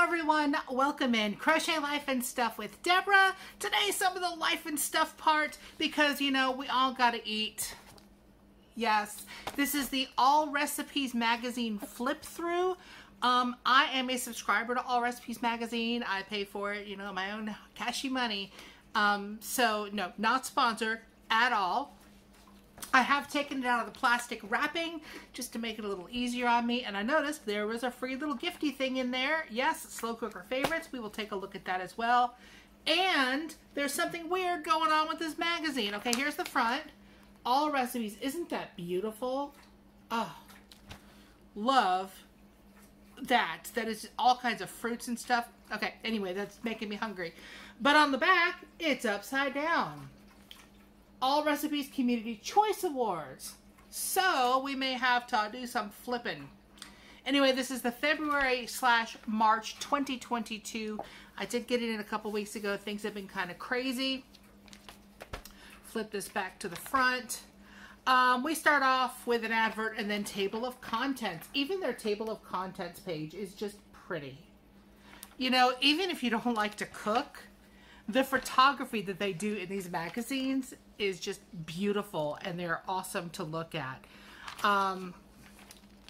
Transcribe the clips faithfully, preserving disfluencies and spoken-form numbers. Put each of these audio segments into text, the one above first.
Hello everyone, welcome in Crochet Life and Stuff with Debra. Today some of the life and stuff part because you know we all gotta eat. Yes, this is the All Recipes magazine flip through. Um, I am a subscriber to All Recipes magazine. I pay for it, you know, my own cashy money. Um, so no, not sponsored at all. I have taken it out of the plastic wrapping just to make it a little easier on me, and I noticed there was a free little gifty thing in there. Yes, Slow Cooker Favorites. We will take a look at that as well. And there's something weird going on with this magazine. Okay, here's the front. All Recipes. Isn't that beautiful? Oh, love that. That is all kinds of fruits and stuff. Okay, anyway, that's making me hungry. But on the back, it's upside down. All Recipes Community Choice Awards. So we may have to do some flipping. Anyway, this is the February slash March twenty twenty-two. I did get it in a couple weeks ago. Things have been kind of crazy. Flip this back to the front. Um, we start off with an advert and then table of contents. Even their table of contents page is just pretty. You know, even if you don't like to cook, the photography that they do in these magazines is just beautiful, and they're awesome to look at. Um,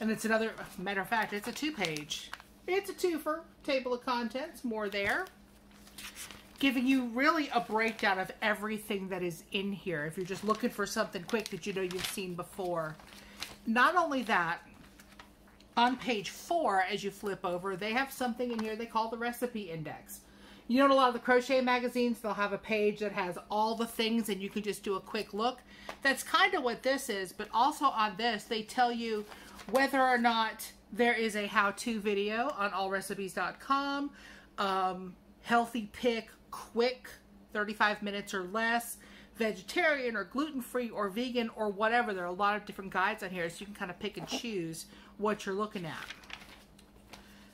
and it's another, matter of fact, it's a two-page. It's a twofer, table of contents, more there. Giving you really a breakdown of everything that is in here if you're just looking for something quick that you know you've seen before. Not only that, on page four, as you flip over, they have something in here they call the Recipe Index. You know, in a lot of the crochet magazines, they'll have a page that has all the things and you can just do a quick look. That's kind of what this is, but also on this, they tell you whether or not there is a how-to video on all recipes dot com, um, healthy pick, quick, thirty-five minutes or less, vegetarian or gluten-free or vegan or whatever. There are a lot of different guides on here, so you can kind of pick and choose what you're looking at.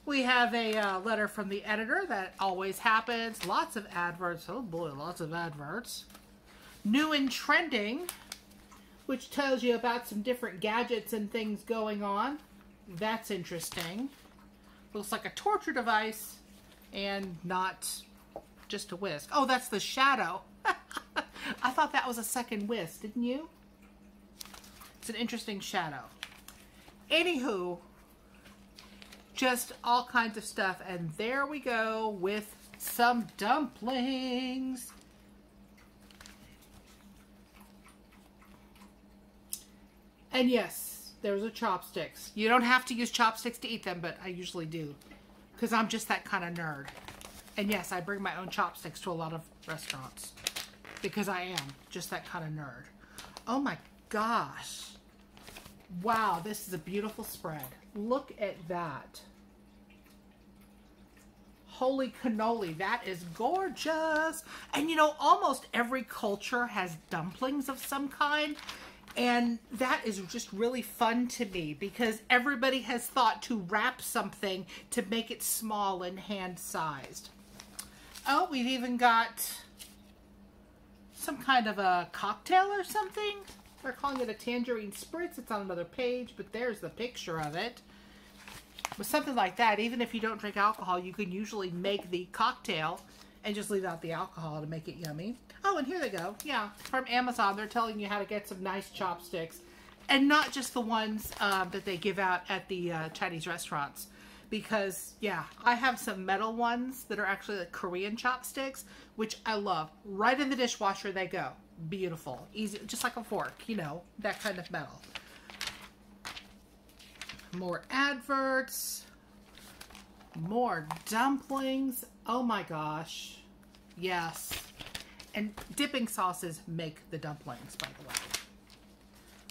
We have a uh, letter from the editor. That always happens. Lots of adverts. Oh boy, lots of adverts. New and trending, which tells you about some different gadgets and things going on. That's interesting. Looks like a torture device and not just a whisk. Oh, that's the shadow. I thought that was a second whisk, didn't you? It's an interesting shadow. Anywho, just all kinds of stuff. And there we go with some dumplings. And yes, those are chopsticks. You don't have to use chopsticks to eat them, but I usually do because I'm just that kind of nerd. And yes, I bring my own chopsticks to a lot of restaurants because I am just that kind of nerd. Oh my gosh. Wow, this is a beautiful spread. Look at that. Holy cannoli, that is gorgeous. And you know, almost every culture has dumplings of some kind. And that is just really fun to me because everybody has thought to wrap something to make it small and hand-sized. Oh, we've even got some kind of a cocktail or something. They're calling it a tangerine spritz. It's on another page, but there's the picture of it. With something like that, even if you don't drink alcohol, you can usually make the cocktail and just leave out the alcohol to make it yummy. Oh, and here they go. Yeah, from Amazon, they're telling you how to get some nice chopsticks. And not just the ones um, that they give out at the uh, Chinese restaurants. Because, yeah, I have some metal ones that are actually like Korean chopsticks, which I love. Right in the dishwasher they go. Beautiful. Easy, just like a fork, you know, that kind of metal. More adverts. More dumplings. Oh my gosh. Yes. And dipping sauces make the dumplings, by the way.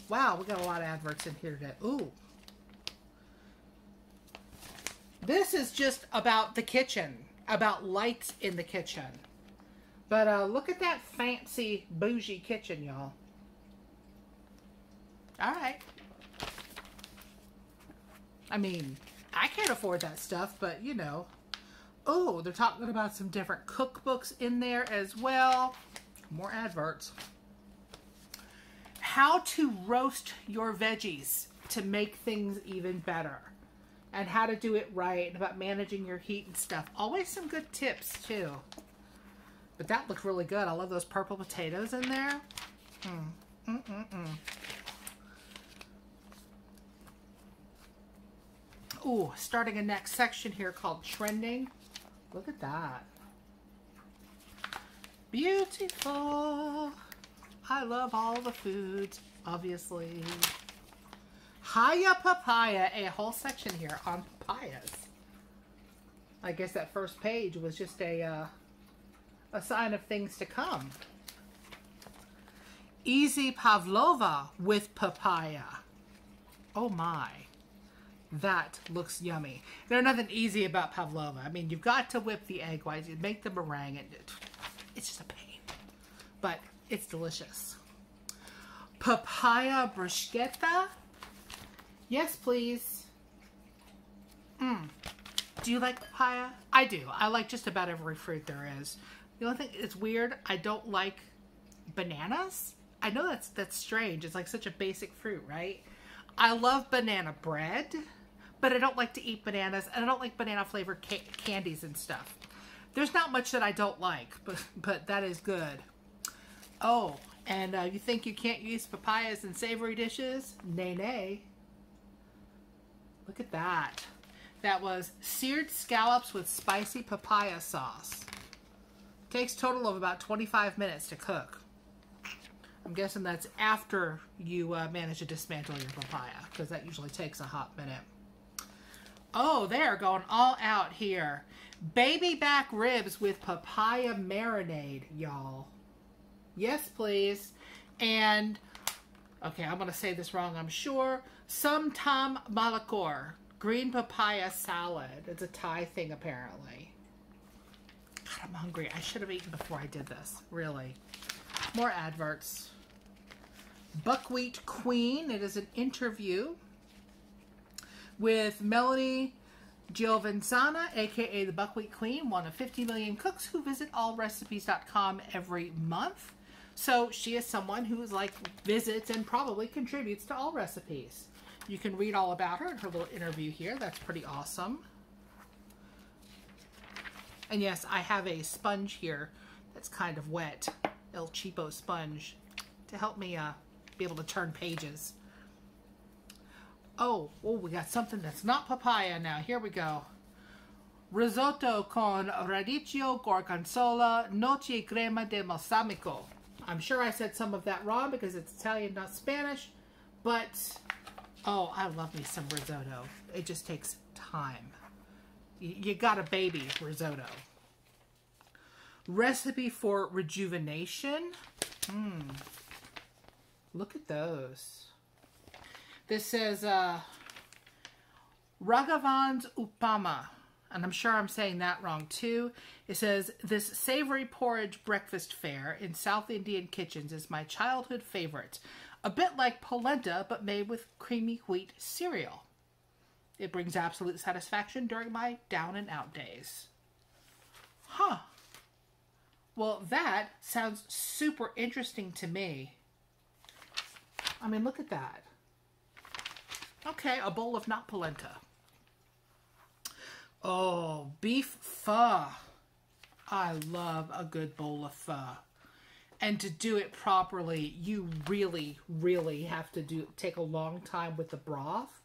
Wow, we got a lot of adverts in here today. Ooh. This is just about the kitchen, about lights in the kitchen. But uh, look at that fancy, bougie kitchen, y'all. All right. I mean, I can't afford that stuff, but you know. Oh, they're talking about some different cookbooks in there as well. More adverts. How to roast your veggies to make things even better. and how to do it right and about managing your heat and stuff. Always some good tips too. But that looked really good. I love those purple potatoes in there. Mm. Mm-mm-mm. Ooh, starting a next section here called Trending. Look at that. Beautiful. I love all the foods, obviously. Haya papaya, a whole section here on papayas. I guess that first page was just a, uh, a sign of things to come. Easy pavlova with papaya. Oh my, that looks yummy. There's nothing easy about pavlova. I mean, you've got to whip the egg whites, you make the meringue, and it's just a pain, but it's delicious. Papaya bruschetta. Yes, please. Mm. Do you like papaya? I do. I like just about every fruit there is. The only thing that's weird, I don't like bananas. I know that's that's strange. It's like such a basic fruit, right? I love banana bread, but I don't like to eat bananas, and I don't like banana flavored ca candies and stuff. There's not much that I don't like, but but that is good. Oh, and uh, you think you can't use papayas in savory dishes? Nay, nay. Look at that. That was seared scallops with spicy papaya sauce. Takes total of about twenty-five minutes to cook. I'm guessing that's after you uh, manage to dismantle your papaya, because that usually takes a hot minute. Oh, they're going all out here. Baby back ribs with papaya marinade, y'all. Yes, please. And, okay, I'm going to say this wrong, I'm sure. Somtam malakor, green papaya salad. It's a Thai thing, apparently. God, I'm hungry. I should have eaten before I did this, really. More adverts. Buckwheat Queen. It is an interview with Melanie Giovinzana, a k a the Buckwheat Queen, one of fifty million cooks who visit all recipes dot com every month. So she is someone who is like visits and probably contributes to All Recipes. You can read all about her in her little interview here. That's pretty awesome. And yes, I have a sponge here that's kind of wet. El Cheapo sponge to help me uh, be able to turn pages. Oh, oh, we got something that's not papaya now. Here we go. Risotto con radicchio, gorgonzola, noce crema de balsamico. I'm sure I said some of that wrong because it's Italian, not Spanish, but oh, I love me some risotto. It just takes time. Y you got a baby risotto. Recipe for rejuvenation. Mm. Look at those. This says uh, Raghavan's Upama. And I'm sure I'm saying that wrong too. It says, this savory porridge breakfast fare in South Indian kitchens is my childhood favorite. A bit like polenta, but made with creamy wheat cereal. It brings absolute satisfaction during my down and out days. Huh. Well, that sounds super interesting to me. I mean, look at that. Okay, a bowl of not polenta. Oh, beef pho. I love a good bowl of pho. And to do it properly, you really, really have to do take a long time with the broth.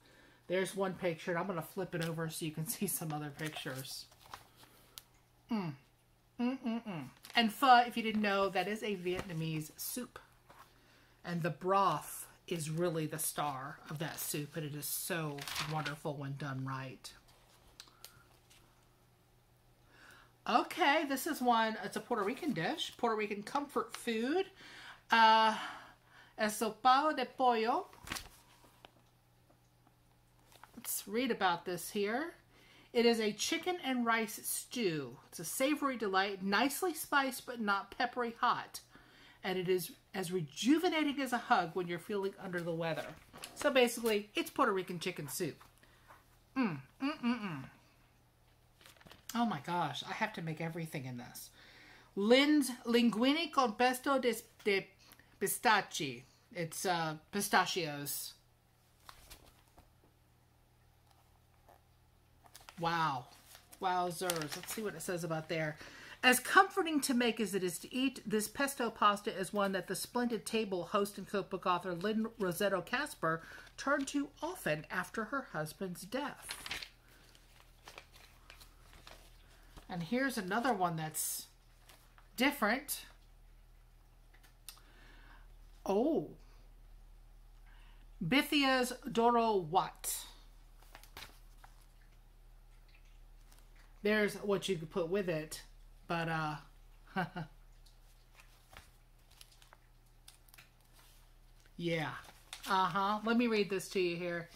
There's one picture, and I'm going to flip it over so you can see some other pictures. Mm. Mm-mm-mm. And pho, if you didn't know, that is a Vietnamese soup. And the broth is really the star of that soup, and it is so wonderful when done right. Okay, this is one, it's a Puerto Rican dish, Puerto Rican comfort food. Uh, Sopa de Pollo. Let's read about this here. It is a chicken and rice stew. It's a savory delight, nicely spiced but not peppery hot. And it is as rejuvenating as a hug when you're feeling under the weather. So basically, it's Puerto Rican chicken soup. Mm, mm, mm, mm. Oh my gosh, I have to make everything in this. Lynn's linguine con pesto de, de pistachi. It's uh, pistachios. Wow. Wowzers. Let's see what it says about there. As comforting to make as it is to eat, this pesto pasta is one that the splendid table host and cookbook author Lynn Rosetto Casper turned to often after her husband's death. And here's another one that's different. Oh. Bithia's Doro Wat. There's what you could put with it. But, uh, yeah, uh-huh. Let me read this to you here.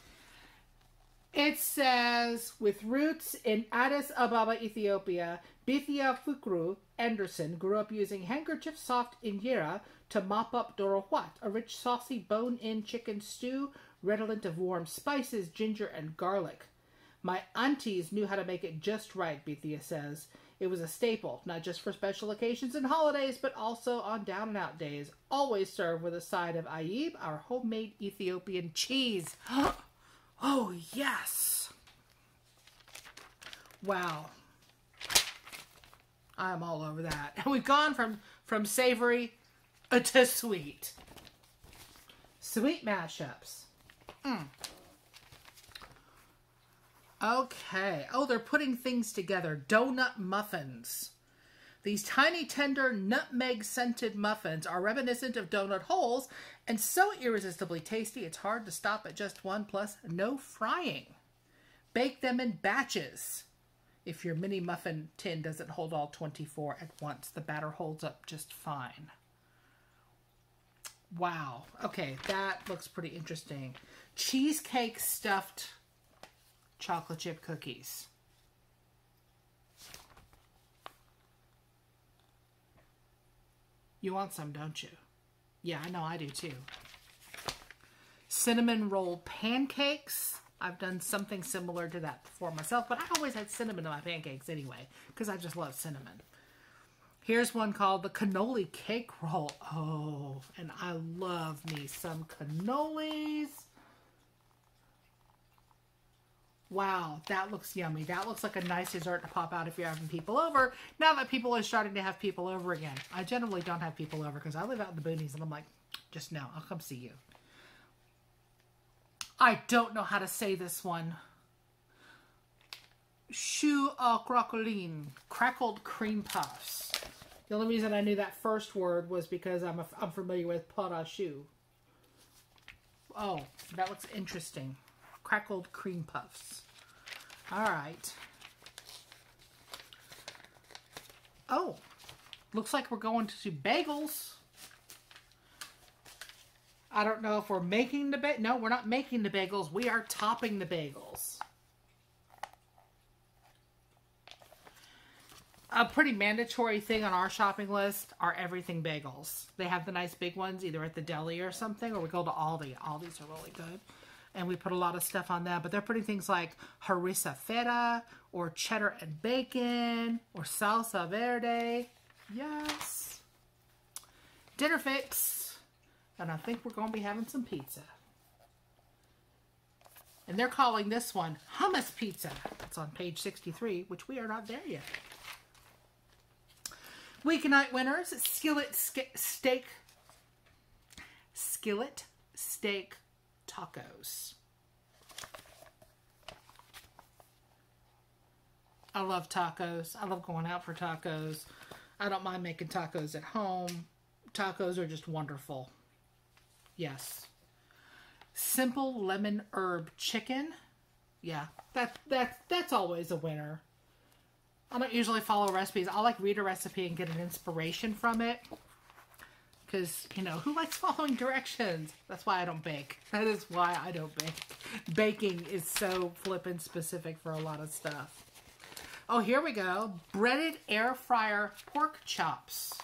It says, with roots in Addis Ababa, Ethiopia, Bethia Fukru Anderson grew up using handkerchief soft injera to mop up doro wat, a rich, saucy, bone-in chicken stew, redolent of warm spices, ginger, and garlic. My aunties knew how to make it just right, Bethia says. It was a staple, not just for special occasions and holidays, but also on down-and-out days. Always served with a side of aib, our homemade Ethiopian cheese. Oh, yes. Wow. I'm all over that. And we've gone from, from savory to sweet. Sweet mashups. Mm. Okay. Oh, they're putting things together. Donut muffins. These tiny, tender, nutmeg-scented muffins are reminiscent of donut holes and so irresistibly tasty it's hard to stop at just one, plus no frying. Bake them in batches. If your mini muffin tin doesn't hold all twenty-four at once, the batter holds up just fine. Wow. Okay, that looks pretty interesting. Cheesecake stuffed chocolate chip cookies. You want some, don't you? Yeah, I know I do too. Cinnamon roll pancakes. I've done something similar to that before myself, but I always had cinnamon in my pancakes anyway, because I just love cinnamon. Here's one called the cannoli cake roll. Oh, and I love me some cannolis. Wow, that looks yummy. That looks like a nice dessert to pop out if you're having people over. Now that people are starting to have people over again. I generally don't have people over because I live out in the boonies and I'm like, just now, I'll come see you. I don't know how to say this one. Shoe au croqueline, crackled cream puffs. The only reason I knew that first word was because I'm, a, I'm familiar with pot au choux. Oh, that looks interesting. Crackled cream puffs. All right. Oh, looks like we're going to do bagels. I don't know if we're making the bagels. No, we're not making the bagels. We are topping the bagels. A pretty mandatory thing on our shopping list are everything bagels. They have the nice big ones either at the deli or something, or we go to Aldi. Aldi's are really good. And we put a lot of stuff on that. But they're putting things like harissa feta, or cheddar and bacon, or salsa verde. Yes. Dinner fix. And I think we're going to be having some pizza. And they're calling this one hummus pizza. It's on page sixty-three, which we are not there yet. Weeknight winners. Skillet sk- steak. Skillet steak tacos. I love tacos. I love going out for tacos. I don't mind making tacos at home. Tacos are just wonderful. Yes. Simple lemon herb chicken. Yeah, that, that, that's always a winner. I don't usually follow recipes. I like read a recipe and get an inspiration from it. Because, you know, who likes following directions? That's why I don't bake. That is why I don't bake. Baking is so flippin' specific for a lot of stuff. Oh, here we go. Breaded air fryer pork chops.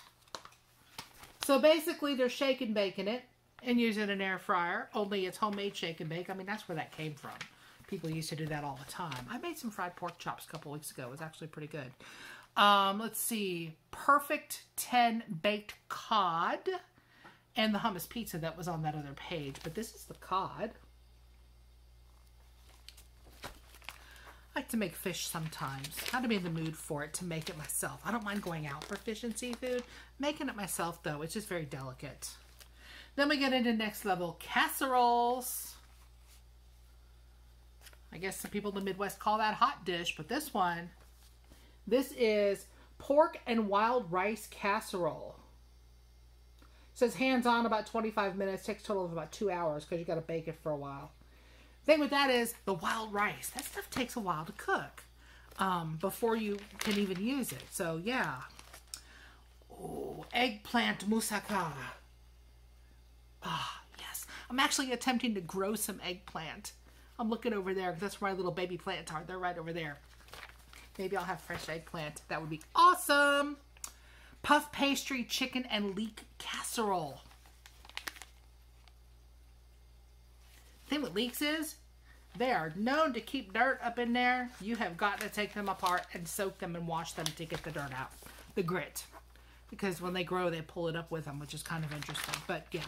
So basically they're shake and baking it and using an air fryer. Only it's homemade shake and bake. I mean, that's where that came from. People used to do that all the time. I made some fried pork chops a couple weeks ago. It was actually pretty good. Um, let's see, perfect ten baked cod and the hummus pizza that was on that other page, but this is the cod. like to make fish sometimes. Kind of be in the mood for it to make it myself. I don't mind going out for fish and seafood. Making it myself though, it's just very delicate. Then we get into next level casseroles. I guess some people in the Midwest call that hot dish, but this one, this is pork and wild rice casserole. It says hands-on about twenty-five minutes, takes a total of about two hours because you got to bake it for a while. Thing with that is the wild rice. That stuff takes a while to cook um, before you can even use it. So yeah. Oh, eggplant moussaka. Ah, yes. I'm actually attempting to grow some eggplant. I'm looking over there because that's where my little baby plants are. They're right over there. Maybe I'll have fresh eggplant. That would be awesome. Puff pastry, chicken, and leek casserole. Thing with leeks is they are known to keep dirt up in there. You have got to take them apart and soak them and wash them to get the dirt out, the grit, because when they grow they pull it up with them, which is kind of interesting. But yeah,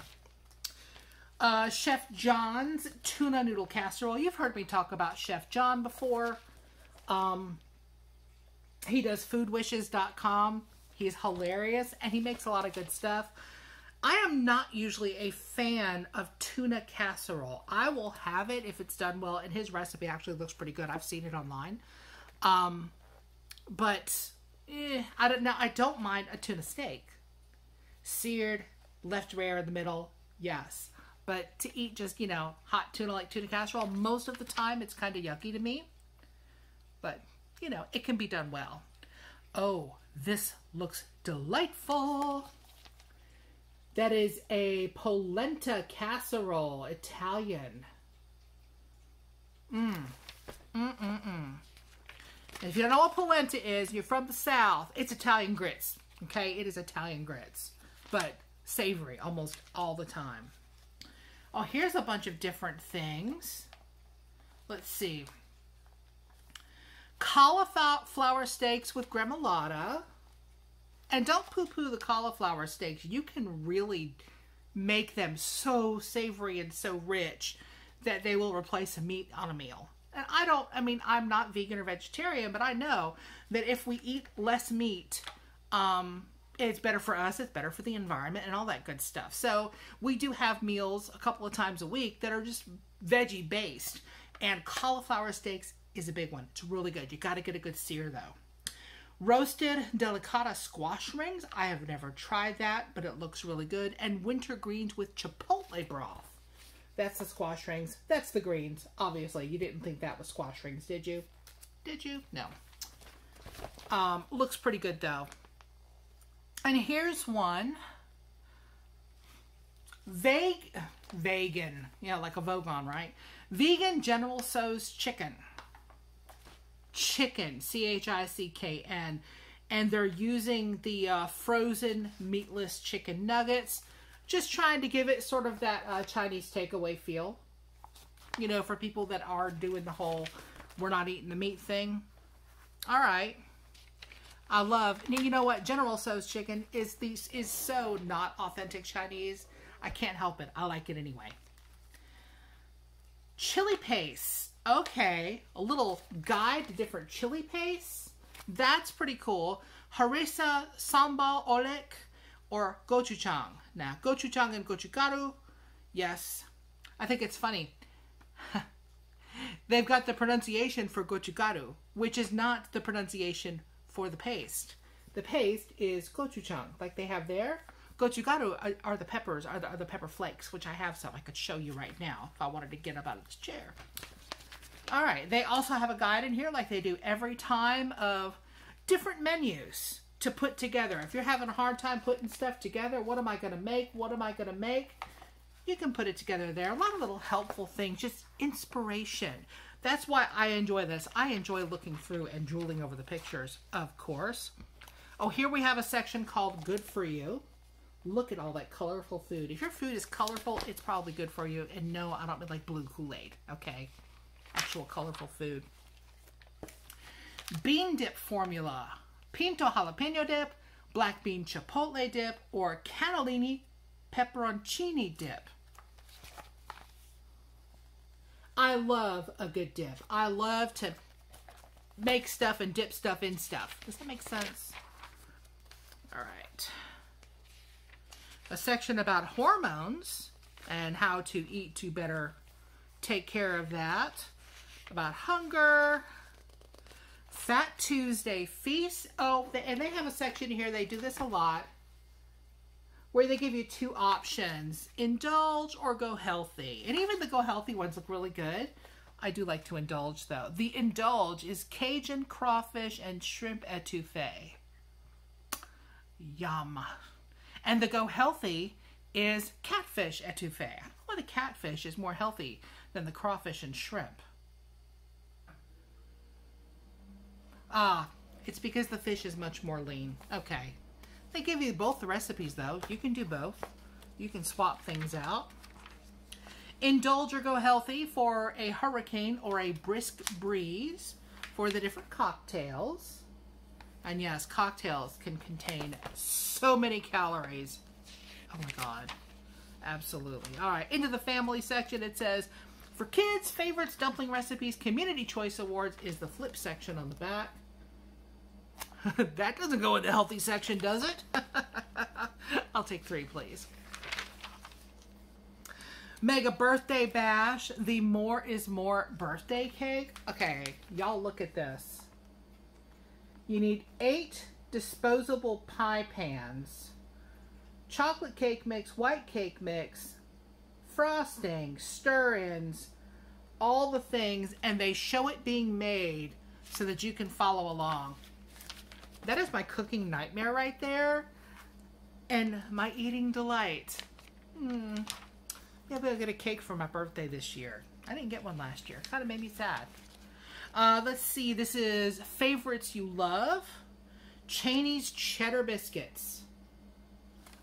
uh, Chef John's tuna noodle casserole. You've heard me talk about Chef John before. Um, he does food wishes dot com. He's hilarious and he makes a lot of good stuff. I am not usually a fan of tuna casserole. I will have it if it's done well, and his recipe actually looks pretty good. I've seen it online. Um, but eh, I don't now I don't mind a tuna steak. Seared, left rare in the middle, yes. But to eat just, you know, hot tuna like tuna casserole, most of the time it's kind of yucky to me. But, you know, it can be done well. Oh, this looks delightful. That is a polenta casserole, Italian. Mmm. Mm-mm-mm. If you don't know what polenta is, you're from the South, it's Italian grits. Okay, it is Italian grits, but savory almost all the time. Oh, here's a bunch of different things. Let's see. Cauliflower steaks with gremolata. And don't poo-poo the cauliflower steaks. You can really make them so savory and so rich that they will replace a meat on a meal. And I don't, I mean, I'm not vegan or vegetarian, but I know that if we eat less meat, um, it's better for us, it's better for the environment and all that good stuff. So we do have meals a couple of times a week that are just veggie based. And cauliflower steaks is a big one. It's really good. You gotta get a good sear though. Roasted delicata squash rings. I have never tried that, but it looks really good. And winter greens with chipotle broth. That's the squash rings. That's the greens. Obviously, you didn't think that was squash rings, did you? Did you? No. Um, looks pretty good, though. And here's one. Vague, vegan. Yeah, like a Vogon, right? Vegan General Tso's chicken. Chicken, C H I C K N, and they're using the uh, frozen meatless chicken nuggets, just trying to give it sort of that uh, Chinese takeaway feel, you know, for people that are doing the whole we're not eating the meat thing. All right, I love, you know what, General Tso's chicken is these is so not authentic Chinese. I can't help it. I like it anyway. Chili paste. Okay, a little guide to different chili pastes. That's pretty cool. Harissa, sambal, olek, or gochujang. Now, gochujang and gochugaru. Yes, I think it's funny. They've got the pronunciation for gochugaru, which is not the pronunciation for the paste. The paste is gochujang, like they have there. Gochugaru are, are the peppers, are the, are the pepper flakes, which I have some. I could show you right now if I wanted to get up out of this chair. All right, they also have a guide in here like they do every time of different menus to put together. If you're having a hard time putting stuff together, what am I going to make? What am I going to make? You can put it together there. A lot of little helpful things, just inspiration. That's why I enjoy this. I enjoy looking through and drooling over the pictures, of course. Oh, here we have a section called Good For You. Look at all that colorful food. If your food is colorful, it's probably good for you. And no, I don't mean like blue Kool-Aid, okay? Actual colorful food. Bean dip formula. Pinto jalapeno dip, black bean chipotle dip, or cannellini pepperoncini dip. I love a good dip. I love to make stuff and dip stuff in stuff. Does that make sense? All right. A section about hormones and how to eat to better take care of that. About hunger. Fat Tuesday feast. Oh, and they have a section here, they do this a lot, where they give you two options, indulge or go healthy. And even the go healthy ones look really good. I do like to indulge though. The indulge is Cajun crawfish and shrimp etouffee. Yum. And the go healthy is catfish etouffee. I don't know why the catfish is more healthy than the crawfish and shrimp. Ah, it's because the fish is much more lean. Okay. They give you both the recipes though. You can do both. You can swap things out. Indulge or go healthy for a hurricane or a brisk breeze for the different cocktails. And yes, cocktails can contain so many calories. Oh my God. Absolutely. All right. Into the family section, it says, for kids, favorites, dumpling recipes, community choice awards is the flip section on the back. That doesn't go in the healthy section, does it? I'll take three, please. Mega birthday bash, the more is more birthday cake. Okay, y'all look at this. You need eight disposable pie pans, chocolate cake mix, white cake mix, frosting, stir-ins, all the things, and they show it being made so that you can follow along. That is my cooking nightmare right there, and my eating delight. Hmm. Maybe I'll get a cake for my birthday this year. I didn't get one last year. Kind of made me sad. Uh, let's see. This is favorites you love. Chaney's cheddar biscuits.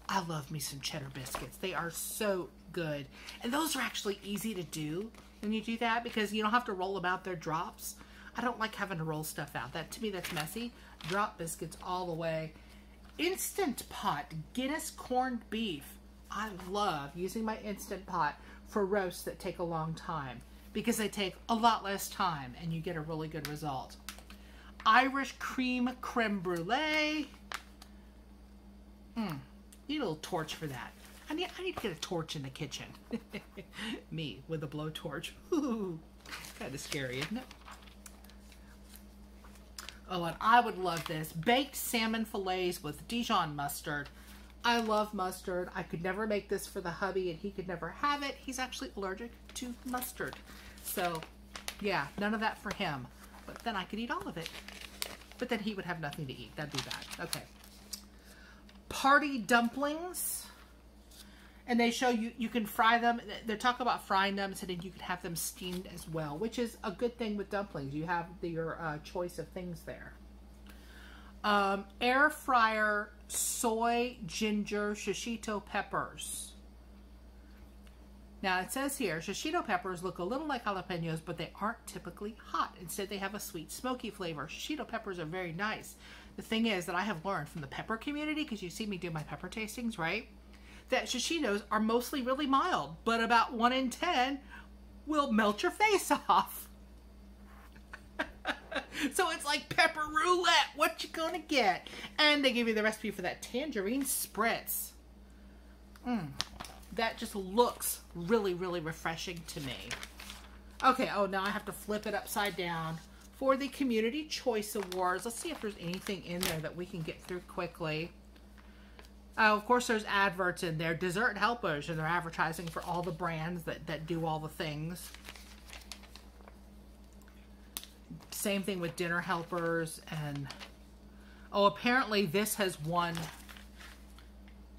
I love me some cheddar biscuits. They are so good. And those are actually easy to do when you do that because you don't have to roll them out. They're drops. I don't like having to roll stuff out. That to me, that's messy. Drop biscuits all the way. Instant Pot Guinness corned beef. I love using my Instant Pot for roasts that take a long time because they take a lot less time and you get a really good result. Irish Cream Creme Brulee. Mm, need a little torch for that. I need, I need to get a torch in the kitchen. Me with a blowtorch. Ooh, kind of scary, isn't it? Oh, and I would love this. Baked salmon fillets with Dijon mustard. I love mustard. I could never make this for the hubby, and he could never have it. He's actually allergic to mustard. So, yeah, none of that for him. But then I could eat all of it. But then he would have nothing to eat. That'd be bad. Okay. Party dumplings. And they show you, you can fry them. They're talking about frying them, so then you can have them steamed as well, which is a good thing with dumplings. You have the, your uh, choice of things there. Um, air fryer soy ginger shishito peppers. Now it says here, shishito peppers look a little like jalapenos, but they aren't typically hot. Instead, they have a sweet, smoky flavor. Shishito peppers are very nice. The thing is that I have learned from the pepper community, because you see me do my pepper tastings, right? That shishitos are mostly really mild, but about one in ten will melt your face off. So it's like pepper roulette, what you gonna get? And they give you the recipe for that tangerine spritz. Mm, that just looks really, really refreshing to me. Okay, oh, now I have to flip it upside down for the Community Choice Awards. Let's see if there's anything in there that we can get through quickly. Uh, of course, there's adverts in there. Dessert helpers, and they're advertising for all the brands that, that do all the things. Same thing with dinner helpers. And, oh, apparently this has won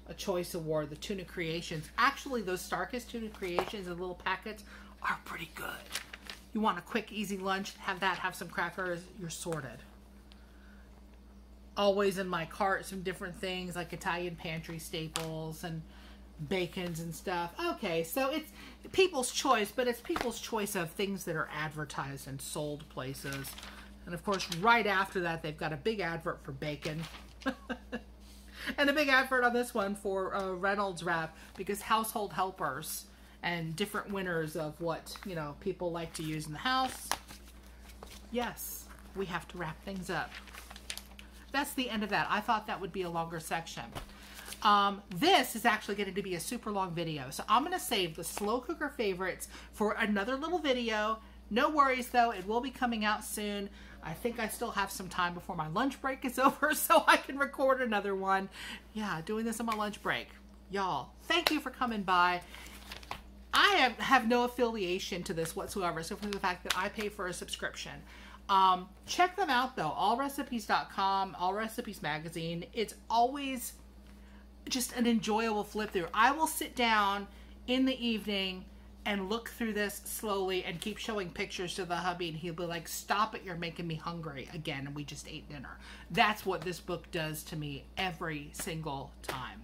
a choice award, the tuna creations. Actually, those Starkist tuna creations in little packets are pretty good. You want a quick, easy lunch, have that, have some crackers, you're sorted. Always in my cart, some different things like Italian pantry staples and bacons and stuff. Okay, so it's people's choice, but it's people's choice of things that are advertised and sold places. And of course, right after that, they've got a big advert for bacon. And a big advert on this one for uh, Reynolds Wrap, because household helpers and different winners of what, you know, people like to use in the house. Yes. we have to wrap things up. That's the end of that. I thought that would be a longer section. Um, this is actually going to be a super long video, so I'm going to save the slow cooker favorites for another little video. No worries though, it will be coming out soon. I think I still have some time before my lunch break is over so I can record another one. Yeah, doing this on my lunch break. Y'all, thank you for coming by. I have, have no affiliation to this whatsoever, so from the fact that I pay for a subscription. Um, check them out though, all recipes dot com, All Recipes Magazine. It's always just an enjoyable flip through. I will sit down in the evening and look through this slowly and keep showing pictures to the hubby, and he'll be like, stop it, you're making me hungry again, and we just ate dinner. That's what this book does to me every single time.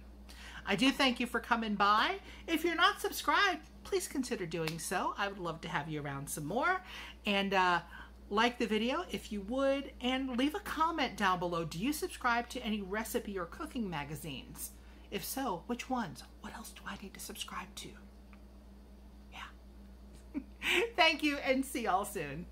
I do thank you for coming by. If you're not subscribed, please consider doing so. I would love to have you around some more. And uh, like the video if you would, and leave a comment down below. Do you subscribe to any recipe or cooking magazines? If so, which ones? What else do I need to subscribe to? Thank you, and see y'all soon.